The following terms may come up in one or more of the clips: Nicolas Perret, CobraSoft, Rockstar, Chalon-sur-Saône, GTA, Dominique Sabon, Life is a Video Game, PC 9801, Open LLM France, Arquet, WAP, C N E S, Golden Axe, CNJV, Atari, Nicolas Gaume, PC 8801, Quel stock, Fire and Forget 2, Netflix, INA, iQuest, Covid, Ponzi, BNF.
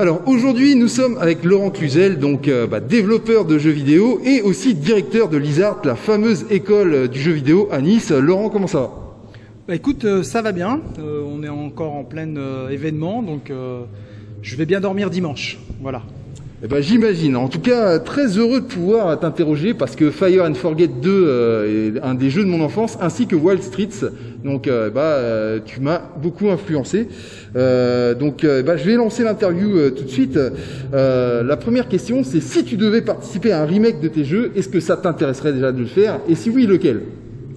Alors aujourd'hui nous sommes avec Laurent Cluzel, donc développeur de jeux vidéo et aussi directeur de l'ISART, la fameuse école du jeu vidéo à Nice. Laurent, comment ça va? Écoute, ça va bien, on est encore en plein événement, donc je vais bien dormir dimanche, voilà. Eh ben, j'imagine. En tout cas, très heureux de pouvoir t'interroger parce que Fire and Forget 2 est un des jeux de mon enfance, ainsi que Wild Streets. Donc, tu m'as beaucoup influencé. Je vais lancer l'interview tout de suite. La première question, c'est si tu devais participer à un remake de tes jeux, est-ce que ça t'intéresserait déjà de le faire? Et si oui, lequel?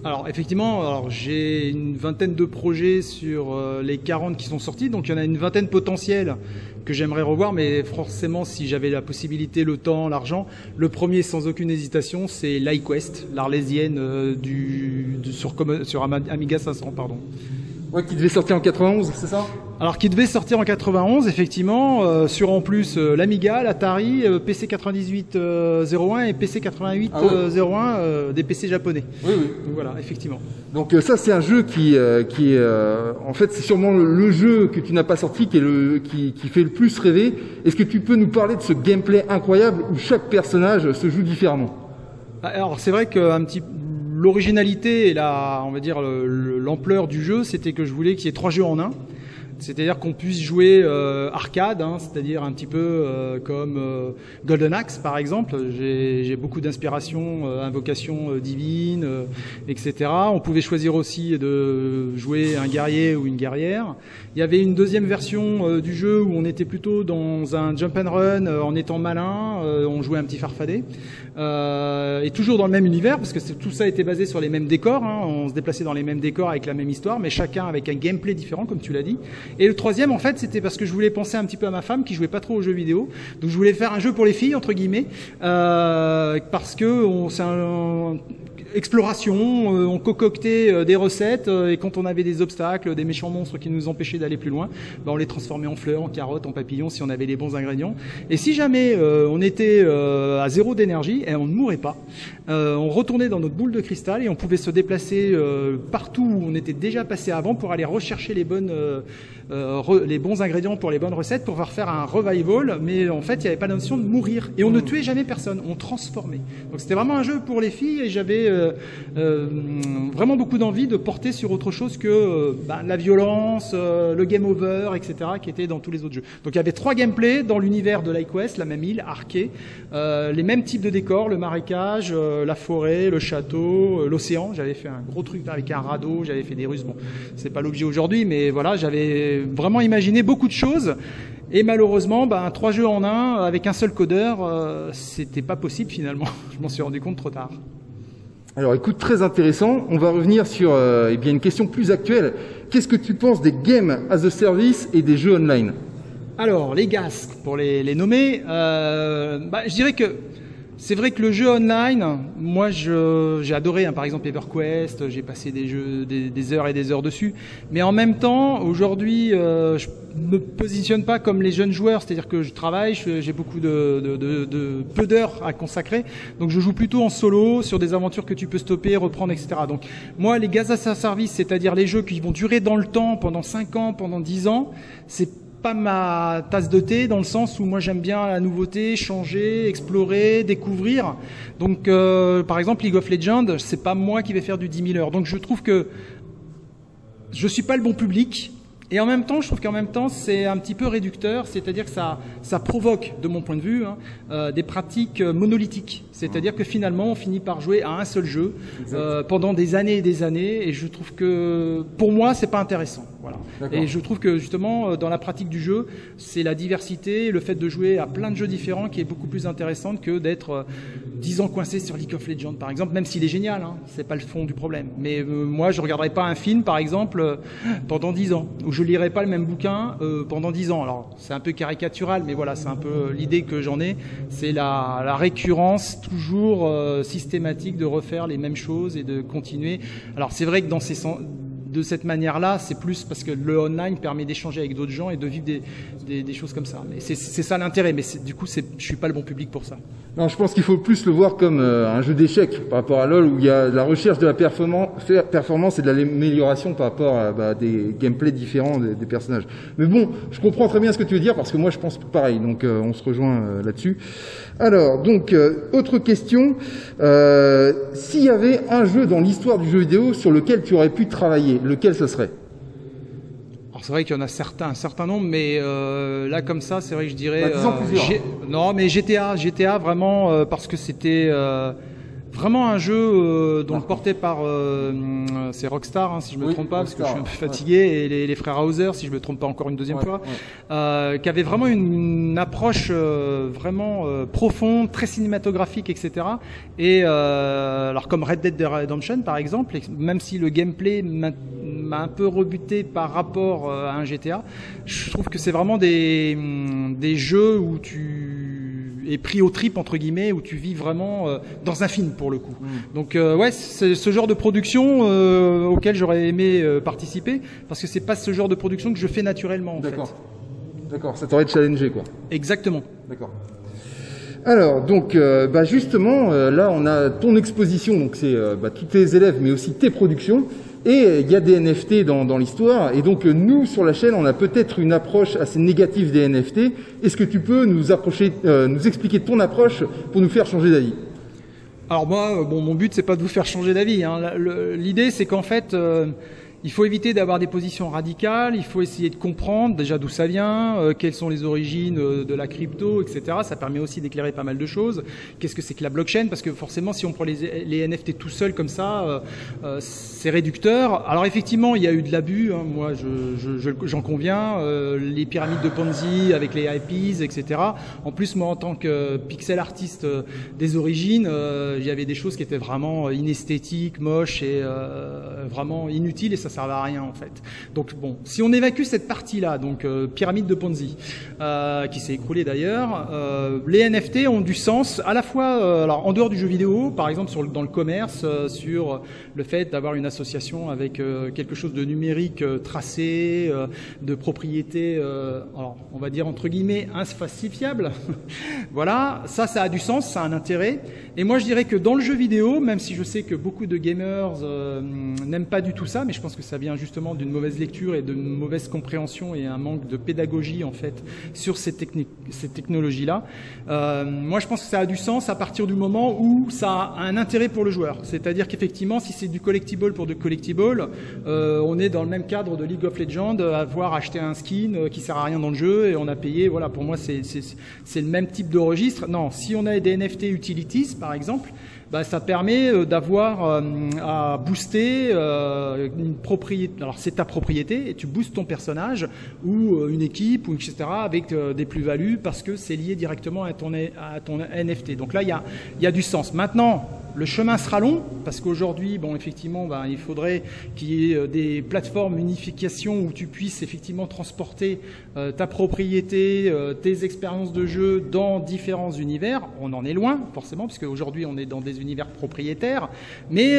Alors, effectivement, j'ai une vingtaine de projets sur les 40 qui sont sortis, donc il y en a une vingtaine potentielle que j'aimerais revoir, mais forcément, si j'avais la possibilité, le temps, l'argent, le premier, sans aucune hésitation, c'est l'iQuest, l'Arlésienne sur Amiga 500, pardon. Ouais, qui devait sortir en 91, c'est ça? Alors, qui devait sortir en 91, effectivement, sur en plus l'Amiga, l'Atari, PC 9801 et PC 8801, des PC japonais. Oui, oui. Donc, voilà, effectivement. Donc ça, c'est un jeu qui est en fait, c'est sûrement le jeu que tu n'as pas sorti qui fait le plus rêver. Est-ce que tu peux nous parler de ce gameplay incroyable où chaque personnage se joue différemment? Alors, c'est vrai qu'un petit... L'originalité et la, on va dire, l'ampleur du jeu, c'était que je voulais qu'il y ait 3 jeux en un. C'est-à-dire qu'on puisse jouer arcade, hein, c'est-à-dire un petit peu comme Golden Axe, par exemple. J'ai beaucoup d'inspiration, invocation divine, etc. On pouvait choisir aussi de jouer un guerrier ou une guerrière. Il y avait une deuxième version du jeu où on était plutôt dans un jump and run en étant malin. On jouait un petit farfadet. Et toujours dans le même univers, parce que tout ça était basé sur les mêmes décors. Hein. On se déplaçait dans les mêmes décors avec la même histoire, mais chacun avec un gameplay différent, comme tu l'as dit. Et le troisième, en fait, c'était parce que je voulais penser un petit peu à ma femme qui jouait pas trop aux jeux vidéo. Donc je voulais faire un jeu pour les filles, entre guillemets, parce que c'est un... exploration, on concoctait des recettes et quand on avait des obstacles, des méchants monstres qui nous empêchaient d'aller plus loin, on les transformait en fleurs, en carottes, en papillons si on avait les bons ingrédients. Et si jamais on était à zéro d'énergie, on ne mourait pas. On retournait dans notre boule de cristal et on pouvait se déplacer partout où on était déjà passé avant pour aller rechercher les bons ingrédients pour les bonnes recettes pour pouvoir faire un revival. Mais en fait, il n'y avait pas la notion de mourir et on ne tuait jamais personne, on transformait. Donc c'était vraiment un jeu pour les filles et j'avais vraiment beaucoup d'envie de porter sur autre chose que la violence, le game over, etc. qui était dans tous les autres jeux. Donc il y avait 3 gameplays dans l'univers de l'iQuest, la même île, Arquet, les mêmes types de décors, le marécage, la forêt, le château, l'océan. J'avais fait un gros truc avec un radeau, j'avais fait des ruses. Bon, c'est pas l'objet aujourd'hui, mais voilà, j'avais vraiment imaginé beaucoup de choses. Et malheureusement, 3 jeux en un avec un seul codeur, c'était pas possible finalement. Je m'en suis rendu compte trop tard. Alors écoute, très intéressant, on va revenir sur une question plus actuelle. Qu'est-ce que tu penses des games as a service et des jeux online? Alors les GAS, pour les nommer, je dirais que c'est vrai que le jeu online, moi j'ai adoré, hein, par exemple EverQuest, j'ai passé des heures et des heures dessus, mais en même temps, aujourd'hui, je me positionne pas comme les jeunes joueurs, c'est-à-dire que je travaille, j'ai beaucoup peu d'heures à consacrer, donc je joue plutôt en solo, sur des aventures que tu peux stopper, reprendre, etc. Donc moi, les GAS as a service, c'est-à-dire les jeux qui vont durer dans le temps, pendant 5 ans, pendant 10 ans, c'est pas ma tasse de thé, dans le sens où moi j'aime bien la nouveauté, changer, explorer, découvrir. Donc par exemple League of Legends, c'est pas moi qui vais faire du 10 000 heures. Donc je trouve que je suis pas le bon public. Et en même temps, je trouve qu'en même temps, c'est un petit peu réducteur, c'est-à-dire que ça provoque, de mon point de vue, hein, des pratiques monolithiques. C'est-à-dire que finalement, on finit par jouer à un seul jeu pendant des années et des années. Et je trouve que, pour moi, c'est pas intéressant. Voilà. Et je trouve que justement, dans la pratique du jeu, c'est la diversité, le fait de jouer à plein de jeux différents qui est beaucoup plus intéressante que d'être 10 ans coincé sur League of Legends, par exemple. Même s'il est génial, hein, c'est pas le fond du problème. Mais moi, je regarderai pas un film, par exemple, pendant 10 ans. Où je lirai pas le même bouquin pendant 10 ans. Alors c'est un peu caricatural, mais voilà, c'est un peu l'idée que j'en ai. C'est la récurrence toujours systématique de refaire les mêmes choses et de continuer. Alors c'est vrai que dans ces de cette manière-là, c'est plus parce que le online permet d'échanger avec d'autres gens et de vivre des choses comme ça. Mais c'est ça l'intérêt, mais du coup, je ne suis pas le bon public pour ça. Non, je pense qu'il faut plus le voir comme un jeu d'échecs par rapport à LoL, où il y a de la recherche de la performance et de l'amélioration par rapport à des gameplays différents des personnages. Mais bon, je comprends très bien ce que tu veux dire, parce que moi, je pense pareil, donc on se rejoint là-dessus. Alors, donc, autre question, s'il y avait un jeu dans l'histoire du jeu vidéo sur lequel tu aurais pu travailler, lequel ce serait? Alors c'est vrai qu'il y en a un certain nombre, mais là comme ça, c'est vrai que je dirais... Bah, non, mais GTA vraiment, parce que c'était vraiment un jeu donc porté par... c'est Rockstar, hein, si je ne me trompe pas, Rockstar, parce que je suis un peu fatigué, et les frères Hauser, si je ne me trompe pas encore une deuxième fois, qui avait vraiment une approche vraiment profonde, très cinématographique, etc. Et alors comme Red Dead Redemption, par exemple, même si le gameplay m'a un peu rebuté par rapport à un GTA, je trouve que c'est vraiment des jeux où tu es pris aux tripes, entre guillemets, où tu vis vraiment dans un film, pour le coup. Donc ouais, c'est ce genre de production auquel j'aurais aimé participer, parce que c'est pas ce genre de production que je fais naturellement, en fait. D'accord, ça t'aurait challengé, quoi. Exactement. D'accord. Alors, donc, bah justement, là, on a ton exposition, donc c'est tous tes élèves, mais aussi tes productions, et il y a des NFT dans l'histoire, et donc nous, sur la chaîne, on a peut-être une approche assez négative des NFT. Est-ce que tu peux nous expliquer ton approche pour nous faire changer d'avis? Alors moi, bon, mon but, c'est pas de vous faire changer d'avis, hein. L'idée, c'est qu'en fait... il faut éviter d'avoir des positions radicales, il faut essayer de comprendre déjà d'où ça vient, quelles sont les origines de la crypto, etc. Ça permet aussi d'éclairer pas mal de choses. Qu'est-ce que c'est que la blockchain? Parce que forcément, si on prend les NFT tout seul comme ça, c'est réducteur. Alors effectivement, il y a eu de l'abus, hein, moi j'en conviens, les pyramides de Ponzi avec les IPs, etc. En plus, moi en tant que pixel artiste des origines, il y avait des choses qui étaient vraiment inesthétiques, moches et vraiment inutiles, et ça servait à rien en fait. Donc bon, si on évacue cette partie-là, donc pyramide de Ponzi, qui s'est écroulée d'ailleurs, les NFT ont du sens à la fois alors, en dehors du jeu vidéo, par exemple dans le commerce, sur le fait d'avoir une association avec quelque chose de numérique tracé, de propriété, alors, on va dire entre guillemets infalsifiable. Voilà, ça a du sens, ça a un intérêt. Et moi je dirais que dans le jeu vidéo, même si je sais que beaucoup de gamers n'aiment pas du tout ça, mais je pense que ça vient justement d'une mauvaise lecture et d'une mauvaise compréhension et un manque de pédagogie en fait sur ces technologies-là. Moi, je pense que ça a du sens à partir du moment où ça a un intérêt pour le joueur. C'est-à-dire qu'effectivement, si c'est du collectible pour du collectible, on est dans le même cadre de League of Legends, avoir acheté un skin qui sert à rien dans le jeu et on a payé. Voilà, pour moi, c'est le même type de registre. Non, si on a des NFT utilities, par exemple, bah, ça permet d'avoir à booster une propriété. Alors c'est ta propriété et tu boostes ton personnage ou une équipe ou etc. avec des plus-values parce que c'est lié directement à ton NFT. Donc là il y a du sens. Maintenant le chemin sera long parce qu'aujourd'hui bon effectivement bah, il faudrait qu'il y ait des plateformes unification où tu puisses effectivement transporter ta propriété, tes expériences de jeu dans différents univers. On en est loin forcément parce qu'aujourd'hui on est dans des univers propriétaires, mais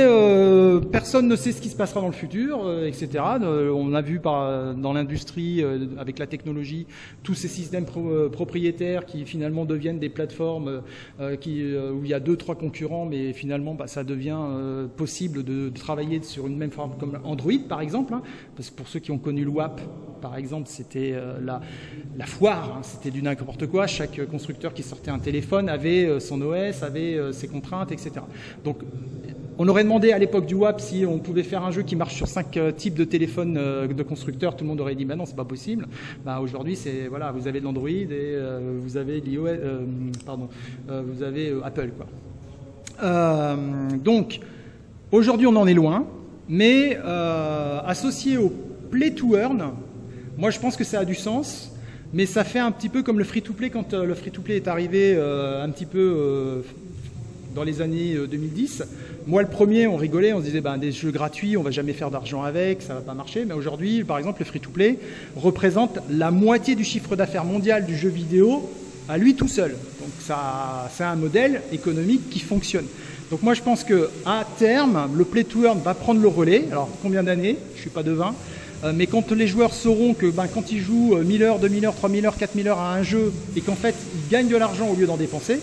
personne ne sait ce qui se passera dans le futur, etc. On a vu dans l'industrie, avec la technologie, tous ces systèmes propriétaires qui finalement deviennent des plateformes où il y a 2-3 concurrents, mais finalement bah, ça devient possible de travailler sur une même forme comme Android par exemple, hein, parce que pour ceux qui ont connu le WAP, par exemple, c'était la foire, hein, c'était du n'importe quoi. Chaque constructeur qui sortait un téléphone avait son OS, avait ses contraintes, etc. Donc, on aurait demandé à l'époque du WAP si on pouvait faire un jeu qui marche sur 5 types de téléphones de constructeurs. Tout le monde aurait dit bah non, c'est pas possible. Bah, aujourd'hui, c'est voilà, vous avez l'Android et vous avez l'iOS, pardon, vous avez Apple, quoi. Donc, aujourd'hui, on en est loin, mais associé au play to earn. Moi, je pense que ça a du sens, mais ça fait un petit peu comme le free-to-play quand le free-to-play est arrivé un petit peu dans les années 2010. Moi, le premier, on rigolait, on se disait ben, des jeux gratuits, on va jamais faire d'argent avec, ça va pas marcher. Mais aujourd'hui, par exemple, le free-to-play représente la moitié du chiffre d'affaires mondial du jeu vidéo à lui tout seul. Donc, ça, c'est un modèle économique qui fonctionne. Donc moi je pense qu'à terme, le play to earn va prendre le relais. Alors combien d'années? Je ne suis pas devin. Mais quand les joueurs sauront que quand ils jouent 1000 heures, 2000 heures, 3000 heures, 4000 heures à un jeu et qu'en fait ils gagnent de l'argent au lieu d'en dépenser,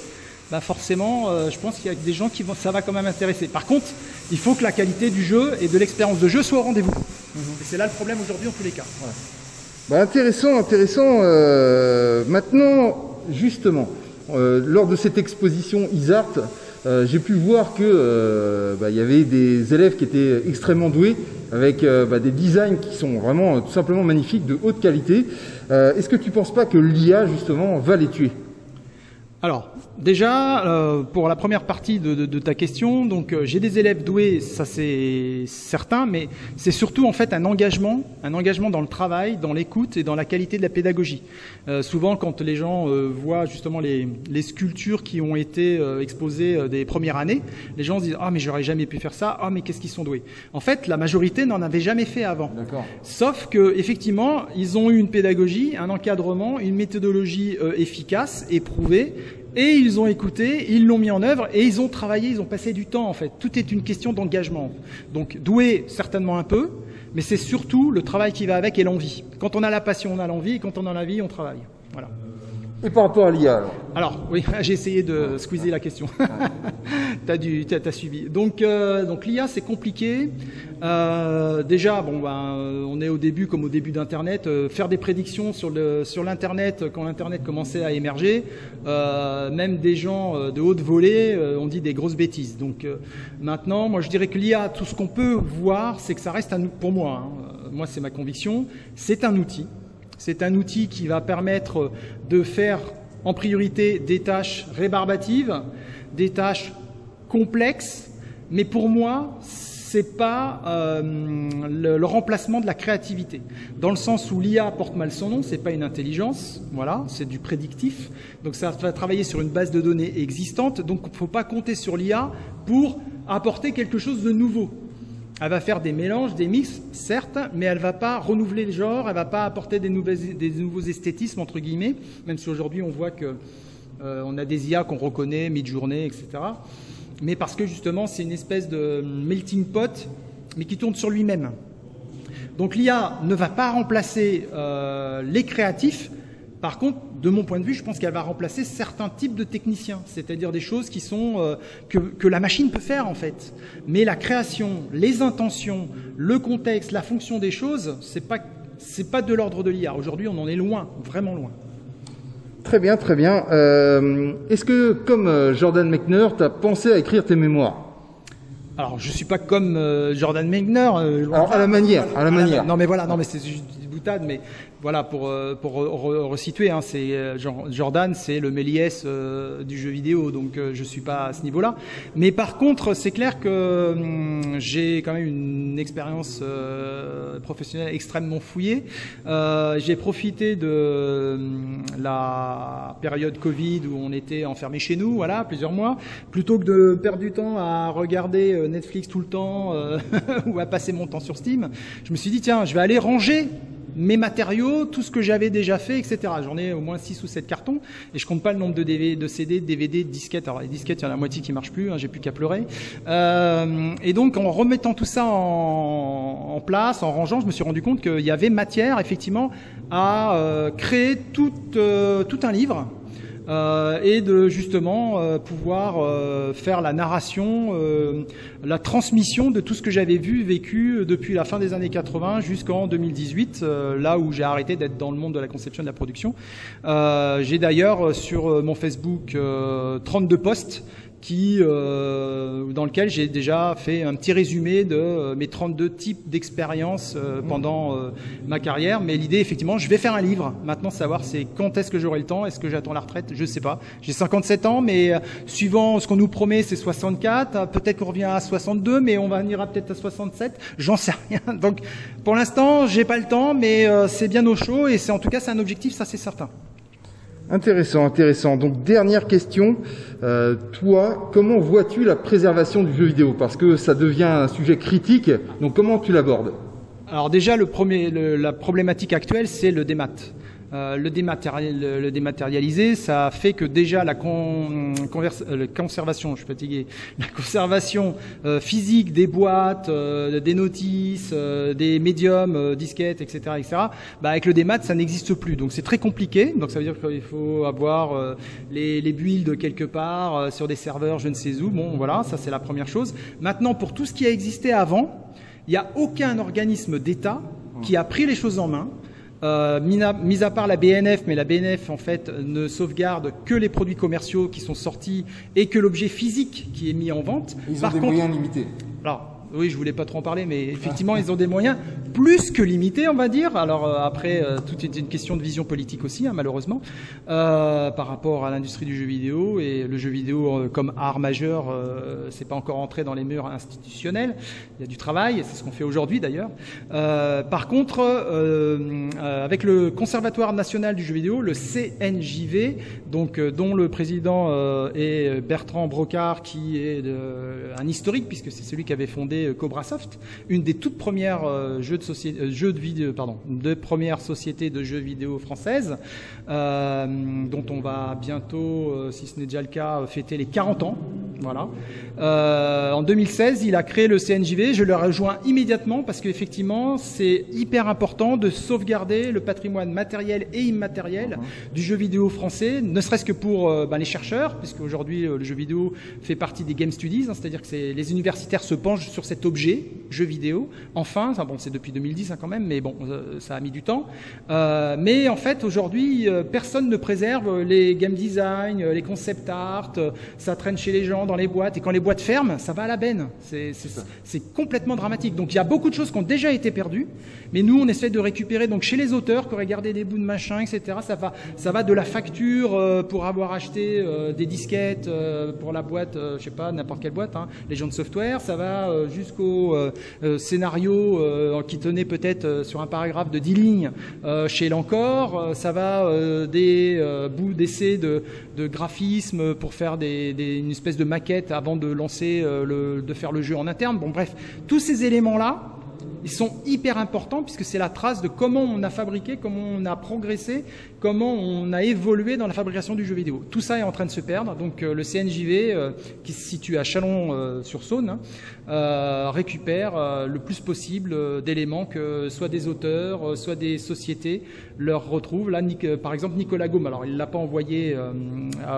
forcément je pense qu'il y a des gens qui vont, ça va quand même intéresser. Par contre, il faut que la qualité du jeu et de l'expérience de jeu soit au rendez-vous. Et c'est là le problème aujourd'hui en tous les cas. Voilà. Bah, intéressant. Maintenant, justement, lors de cette exposition ISART, j'ai pu voir que y avait des élèves qui étaient extrêmement doués, avec des designs qui sont vraiment tout simplement magnifiques, de haute qualité. Est-ce que tu ne penses pas que l'IA, justement, va les tuer? Alors, déjà, pour la première partie de ta question, donc j'ai des élèves doués, ça c'est certain, mais c'est surtout en fait un engagement dans le travail, dans l'écoute et dans la qualité de la pédagogie. Souvent, quand les gens voient justement les sculptures qui ont été exposées des premières années, les gens se disent « Ah, mais j'aurais jamais pu faire ça, ah, mais qu'est-ce qu'ils sont doués ?» En fait, la majorité n'en avait jamais fait avant. Sauf que effectivement, ils ont eu une pédagogie, un encadrement, une méthodologie efficace, éprouvée, et ils ont écouté, ils l'ont mis en œuvre et ils ont travaillé, ils ont passé du temps en fait. Tout est une question d'engagement. Donc doué certainement un peu, mais c'est surtout le travail qui va avec et l'envie. Quand on a la passion, on a l'envie, et quand on a l'envie, on travaille. Voilà. Et par rapport à l'IA alors? Alors, oui, j'ai essayé de squeezer la question. T'as suivi. Donc l'IA, c'est compliqué. Déjà, on est au début, comme au début d'Internet. Faire des prédictions sur l'Internet, quand l'Internet commençait à émerger, même des gens de haute volée ont dit des grosses bêtises. Donc maintenant, moi, je dirais que l'IA, tout ce qu'on peut voir, c'est que ça reste, pour moi, moi, c'est ma conviction, c'est un outil. C'est un outil qui va permettre de faire en priorité des tâches rébarbatives, des tâches complexes, mais pour moi, ce n'est pas le remplacement de la créativité. Dans le sens où l'IA porte mal son nom, ce n'est pas une intelligence, voilà, c'est du prédictif. Donc ça va travailler sur une base de données existante, donc il ne faut pas compter sur l'IA pour apporter quelque chose de nouveau. Elle va faire des mélanges, des mix, certes, mais elle ne va pas renouveler le genre, elle ne va pas apporter des nouveaux esthétismes, entre guillemets, même si aujourd'hui on voit qu'on a des IA qu'on reconnaît, Midjourney, etc. Mais parce que justement, c'est une espèce de melting pot, mais qui tourne sur lui-même. Donc l'IA ne va pas remplacer les créatifs. Par contre, de mon point de vue, je pense qu'elle va remplacer certains types de techniciens, c'est-à-dire des choses qui sont que la machine peut faire en fait. Mais la création, les intentions, le contexte, la fonction des choses, c'est pas de l'ordre de l'IA. Aujourd'hui, on en est loin, vraiment loin. Très bien, très bien. Est-ce que, comme Jordan Mechner, tu as pensé à écrire tes mémoires? Alors, je suis pas comme Jordan Mechner. Alors, à la manière. Non, mais voilà, non, mais c'est une boutade, mais voilà, pour resituer, hein, Jordan, c'est le Méliès du jeu vidéo, donc je suis pas à ce niveau-là. Mais par contre, c'est clair que j'ai quand même une expérience professionnelle extrêmement fouillée. J'ai profité de la période Covid où on était enfermés chez nous, voilà, plusieurs mois, plutôt que de perdre du temps à regarder Netflix tout le temps ou à passer mon temps sur Steam. Je me suis dit, tiens, je vais aller ranger mes matériaux, tout ce que j'avais déjà fait, etc. J'en ai au moins 6 ou 7 cartons et je compte pas le nombre de CD, de DVD, de disquettes. Alors les disquettes, il y en a la moitié qui marche plus, hein, j'ai plus qu'à pleurer. Et donc en remettant tout ça en place, en rangeant, je me suis rendu compte qu'il y avait matière effectivement à créer tout un livre. Et de justement pouvoir faire la narration, la transmission de tout ce que j'avais vu, vécu depuis la fin des années 80 jusqu'en 2018, là où j'ai arrêté d'être dans le monde de la conception et de la production. J'ai d'ailleurs sur mon Facebook 32 posts dans lequel j'ai déjà fait un petit résumé de mes 32 types d'expériences pendant ma carrière. Mais l'idée, effectivement, je vais faire un livre. Maintenant, savoir c'est quand est-ce que j'aurai le temps, est-ce que j'attends la retraite, je ne sais pas. J'ai 57 ans, mais suivant ce qu'on nous promet, c'est 64. Peut-être qu'on revient à 62, mais on ira peut-être à 67. J'en sais rien. Donc, pour l'instant, j'ai pas le temps, mais c'est bien au chaud et c'est en tout cas c'est un objectif, ça c'est certain. Intéressant, intéressant. Donc, dernière question. Toi, comment vois-tu la préservation du jeu vidéo? Parce que ça devient un sujet critique. Donc, comment tu l'abordes? Alors déjà, la problématique actuelle, c'est le démat. le dématérialiser, ça fait que déjà la conservation physique des boîtes, des notices, des médiums, disquettes, etc. Bah, avec le démat, ça n'existe plus. Donc c'est très compliqué. Donc ça veut dire qu'il faut avoir les builds quelque part sur des serveurs, je ne sais où. Bon, voilà, ça c'est la première chose. Maintenant, pour tout ce qui a existé avant, il n'y a aucun organisme d'État qui a pris les choses en main. Mis à part la BNF, mais la BNF en fait ne sauvegarde que les produits commerciaux qui sont sortis et que l'objet physique qui est mis en vente. Ils ont des moyens limités. Alors, oui, je voulais pas trop en parler, mais effectivement, ils ont des moyens plus que limités, on va dire. Alors après, tout est une question de vision politique aussi, hein, malheureusement, par rapport à l'industrie du jeu vidéo. Et le jeu vidéo comme art majeur, c'est pas encore entré dans les murs institutionnels. Il y a du travail, et c'est ce qu'on fait aujourd'hui d'ailleurs. Par contre, avec le Conservatoire national du jeu vidéo, le CNJV, donc dont le président est Bertrand Brocard, qui est un historique, puisque c'est celui qui avait fondé CobraSoft, une des toutes premières sociétés de jeux vidéo françaises, dont on va bientôt, si ce n'est déjà le cas, fêter les 40 ans. Voilà. En 2016, il a créé le CNJV. Je le rejoins immédiatement parce qu'effectivement, c'est hyper important de sauvegarder le patrimoine matériel et immatériel du jeu vidéo français, ne serait-ce que pour les chercheurs, puisque aujourd'hui le jeu vidéo fait partie des Game Studies, hein, c'est-à-dire que les universitaires se penchent sur cet objet, jeu vidéo. Enfin, bon, c'est depuis 2010 hein, quand même, mais bon, ça a mis du temps. Mais en fait, aujourd'hui, personne ne préserve les game design, les concept art, ça traîne chez les gens, dans les boîtes, et quand les boîtes ferment, ça va à la benne. C'est complètement dramatique. Donc il y a beaucoup de choses qui ont déjà été perdues, mais nous on essaie de récupérer. Donc chez les auteurs qui auraient gardé des bouts de machin, etc. Ça va de la facture pour avoir acheté des disquettes pour la boîte, je sais pas, n'importe quelle boîte, hein, les gens de software. Ça va jusqu'au scénario qui tenait peut-être sur un paragraphe de 10 lignes chez l'encore. Ça va des bouts d'essai de graphisme pour faire une espèce de maquette avant de lancer, de faire le jeu en interne. Bon, bref, tous ces éléments-là, ils sont hyper importants puisque c'est la trace de comment on a fabriqué, comment on a progressé, comment on a évolué dans la fabrication du jeu vidéo. Tout ça est en train de se perdre. Donc le CNJV, qui se situe à Chalon-sur-Saône, récupère le plus possible d'éléments que soit des auteurs, soit des sociétés leur retrouvent. Là, par exemple, Nicolas Gaume, alors il ne l'a pas envoyé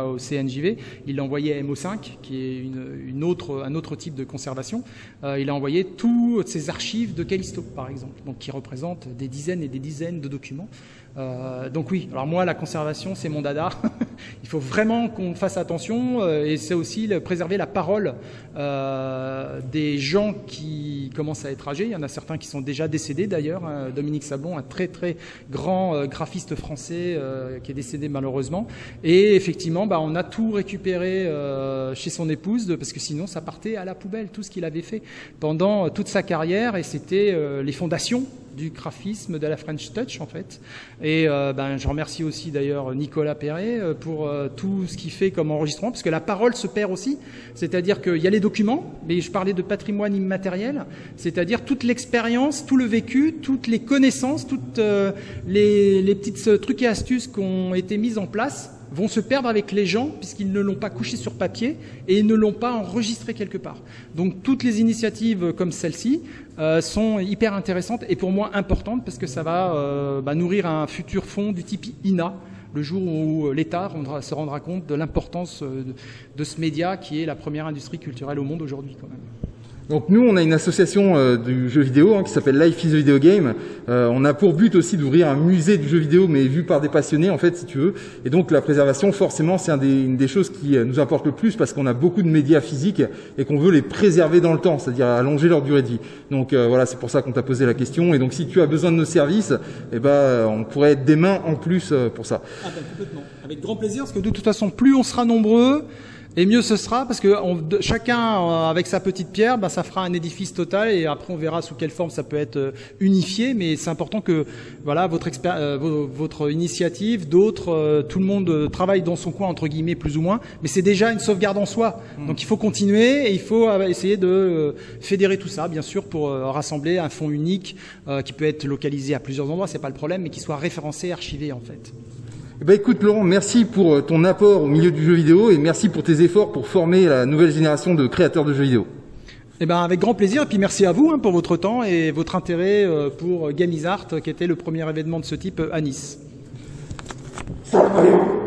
au CNJV, il l'a envoyé à MO5, qui est un autre type de conservation. Il a envoyé toutes ses archives de Quel stock, par exemple, donc qui représente des dizaines et des dizaines de documents. Donc oui, alors moi la conservation c'est mon dada. Il faut vraiment qu'on fasse attention, et c'est aussi préserver la parole des gens qui commencent à être âgés. Il y en a certains qui sont déjà décédés d'ailleurs, hein, Dominique Sabon, un très très grand graphiste français qui est décédé malheureusement, et effectivement bah, on a tout récupéré chez son épouse, parce que sinon ça partait à la poubelle, tout ce qu'il avait fait pendant toute sa carrière, et c'était les fondations du graphisme, de la French Touch en fait. Et je remercie aussi d'ailleurs Nicolas Perret pour tout ce qu'il fait comme enregistrement, parce que la parole se perd aussi, c'est-à-dire qu'il y a les documents, mais je parlais de patrimoine immatériel, c'est-à-dire toute l'expérience, tout le vécu, toutes les connaissances, toutes les petites trucs et astuces qui ont été mises en place vont se perdre avec les gens, puisqu'ils ne l'ont pas couché sur papier et ils ne l'ont pas enregistré quelque part. Donc toutes les initiatives comme celle-ci sont hyper intéressantes et pour moi importantes, parce que ça va nourrir un futur fonds du type INA, le jour où l'État se rendra compte de l'importance de ce média qui est la première industrie culturelle au monde aujourd'hui quand même. Donc nous, on a une association du jeu vidéo qui s'appelle Life is a Video Game. On a pour but aussi d'ouvrir un musée du jeu vidéo, mais vu par des passionnés, en fait, si tu veux. Et donc la préservation, forcément, c'est une des choses qui nous importe le plus, parce qu'on a beaucoup de médias physiques et qu'on veut les préserver dans le temps, c'est-à-dire allonger leur durée de vie. Donc voilà, c'est pour ça qu'on t'a posé la question. Et donc si tu as besoin de nos services, eh ben, on pourrait être des mains en plus pour ça. Ah ben, complètement. Avec grand plaisir, parce que de toute façon, plus on sera nombreux, Et mieux ce sera, parce que chacun avec sa petite pierre, ben, ça fera un édifice total, et après on verra sous quelle forme ça peut être unifié. Mais c'est important que voilà votre initiative, d'autres, tout le monde travaille dans son coin entre guillemets plus ou moins, mais c'est déjà une sauvegarde en soi. Donc il faut continuer et il faut essayer de fédérer tout ça, bien sûr, pour rassembler un fonds unique qui peut être localisé à plusieurs endroits, c'est pas le problème, mais qui soit référencé, archivé en fait. Eh ben écoute Laurent, merci pour ton apport au milieu du jeu vidéo et merci pour tes efforts pour former la nouvelle génération de créateurs de jeux vidéo. Eh ben avec grand plaisir, et puis merci à vous hein, pour votre temps et votre intérêt pour Game ISART, qui était le premier événement de ce type à Nice. Ça va.